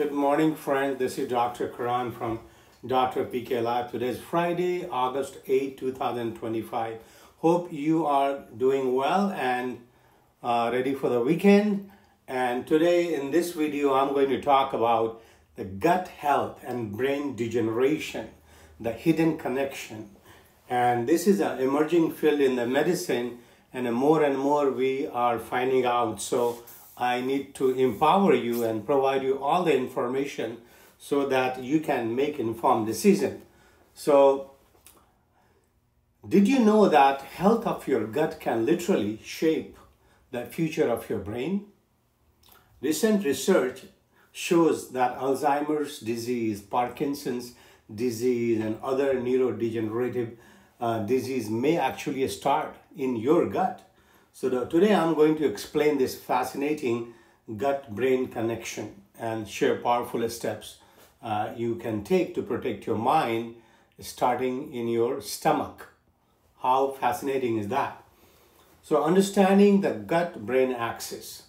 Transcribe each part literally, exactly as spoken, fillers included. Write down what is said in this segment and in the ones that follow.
Good morning, friends. This is Doctor Karan from Doctor P K-Live. Today is Friday, August eighth, two thousand twenty-five. Hope you are doing well and uh, ready for the weekend. And today in this video, I'm going to talk about the gut health and brain degeneration, the hidden connection. And this is an emerging field in the medicine, and more and more we are finding out. So I need to empower you and provide you all the information so that you can make informed decision. So did you know that health of your gut can literally shape the future of your brain? Recent research shows that Alzheimer's disease, Parkinson's disease, and other neurodegenerative uh, disease may actually start in your gut. So the, today I'm going to explain this fascinating gut-brain connection and share powerful steps uh, you can take to protect your mind, starting in your stomach. How fascinating is that? So understanding the gut-brain axis.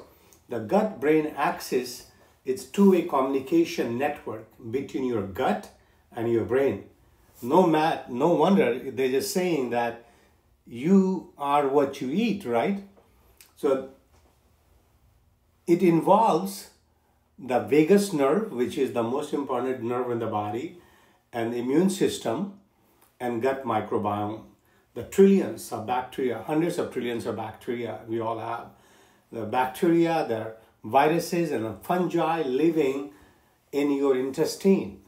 The gut-brain axis is two-way communication network between your gut and your brain. No, mat, no wonder they're just saying that you are what you eat, right? So it involves the vagus nerve, which is the most important nerve in the body, and the immune system, and gut microbiome. The trillions of bacteria, hundreds of trillions of bacteria we all have. The bacteria, the viruses, and the fungi living in your intestine.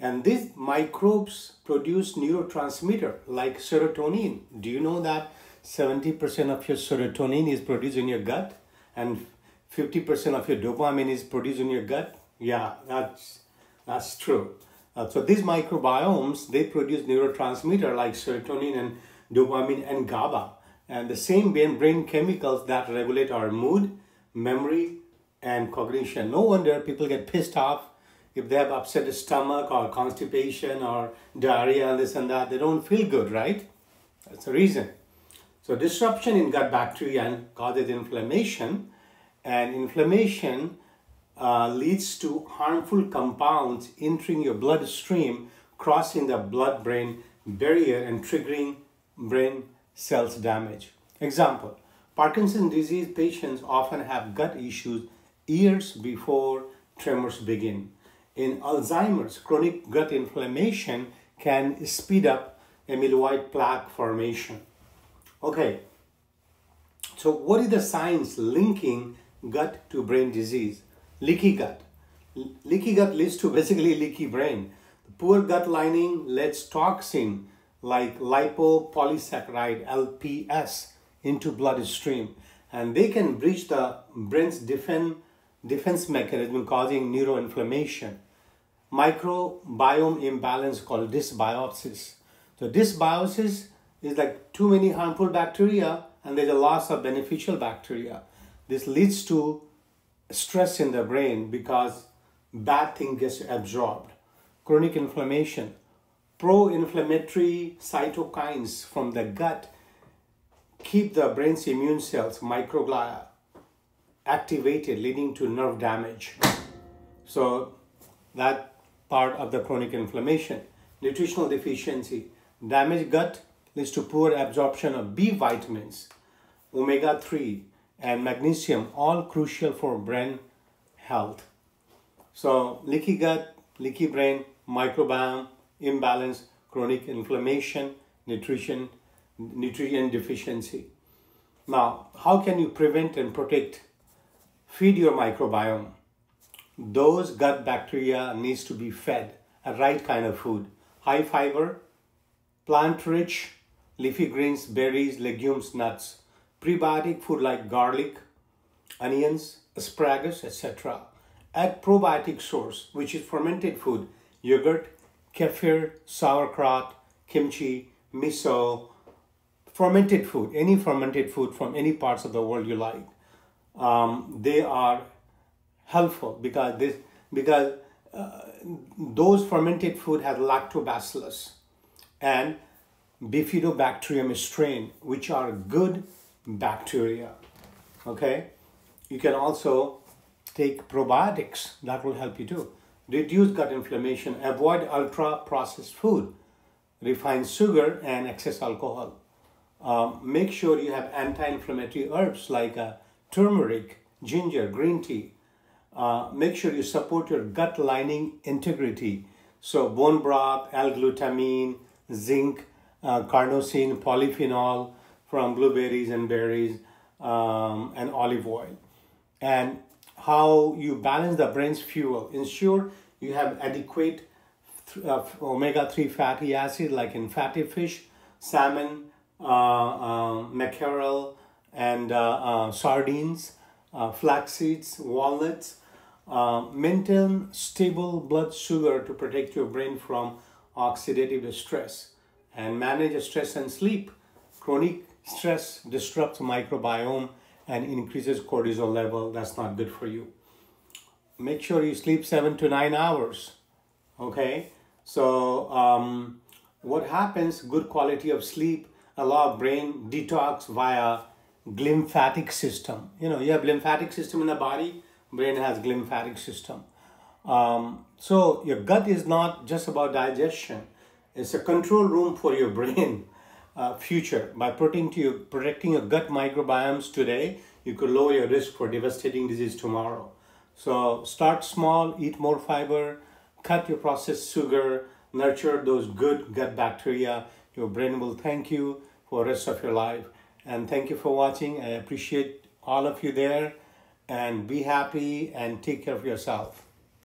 And these microbes produce neurotransmitter like serotonin. Do you know that seventy percent of your serotonin is produced in your gut and fifty percent of your dopamine is produced in your gut? Yeah, that's, that's true. Uh, so these microbiomes, they produce neurotransmitter like serotonin and dopamine and GABA. And the same brain chemicals that regulate our mood, memory, and cognition. No wonder people get pissed off if they have upset stomach or constipation or diarrhea and this and that. They don't feel good, right? That's the reason. So disruption in gut bacteria causes inflammation, and inflammation uh, leads to harmful compounds entering your bloodstream, crossing the blood-brain barrier and triggering brain cells damage. Example, Parkinson's disease patients often have gut issues years before tremors begin. In Alzheimer's, chronic gut inflammation can speed up amyloid plaque formation. Okay, so what is the science linking gut to brain disease? Leaky gut. Leaky gut leads to basically leaky brain. The poor gut lining lets toxin like lipopolysaccharide, L P S, into bloodstream, and they can breach the brain's defense defense mechanism, causing neuroinflammation. Microbiome imbalance called dysbiosis. So dysbiosis is like too many harmful bacteria and there's a loss of beneficial bacteria. This leads to stress in the brain because bad thing gets absorbed. Chronic inflammation. Pro-inflammatory cytokines from the gut keep the brain's immune cells, microglia, activated, leading to nerve damage. So that part of the chronic inflammation. Nutritional deficiency. Damaged gut leads to poor absorption of B vitamins, omega three, and magnesium, all crucial for brain health. So leaky gut, leaky brain, microbiome imbalance, chronic inflammation, nutrition, nutrient deficiency. Now, how can you prevent and protect? Feed your microbiome. Those gut bacteria needs to be fed a right kind of food. High fiber, plant-rich, leafy greens, berries, legumes, nuts. Prebiotic food like garlic, onions, asparagus, et cetera. Add probiotic source, which is fermented food. Yogurt, kefir, sauerkraut, kimchi, miso. Fermented food, any fermented food from any parts of the world you like. Um, they are helpful because this because uh, those fermented food have lactobacillus and bifidobacterium strain, which are good bacteria. Okay, you can also take probiotics. That will help you too. Reduce gut inflammation. Avoid ultra-processed food, refined sugar, and excess alcohol. Um, make sure you have anti-inflammatory herbs like uh, turmeric, ginger, green tea. Uh, make sure you support your gut lining integrity. So bone broth, L-glutamine, zinc, uh, carnosine, polyphenol from blueberries and berries, um, and olive oil. And how you balance the brain's fuel. Ensure you have adequate uh, omega three fatty acid like in fatty fish, salmon, uh, uh, mackerel, and uh, uh, sardines, uh, flax seeds, walnuts. Uh, maintain stable blood sugar to protect your brain from oxidative stress, and manage stress and sleep. Chronic stress disrupts microbiome and increases cortisol level. That's not good for you. Make sure you sleep seven to nine hours. Okay, so um, what happens? Good quality of sleep allows brain detox via glymphatic system. You know, you have lymphatic system in the body. Brain has glymphatic system. Um, so your gut is not just about digestion. It's a control room for your brain uh, future. By protecting, to your, protecting your gut microbiomes today, you could lower your risk for devastating disease tomorrow. So start small, eat more fiber, cut your processed sugar, nurture those good gut bacteria. Your brain will thank you for the rest of your life. And thank you for watching. I appreciate all of you there. And be happy and take care of yourself.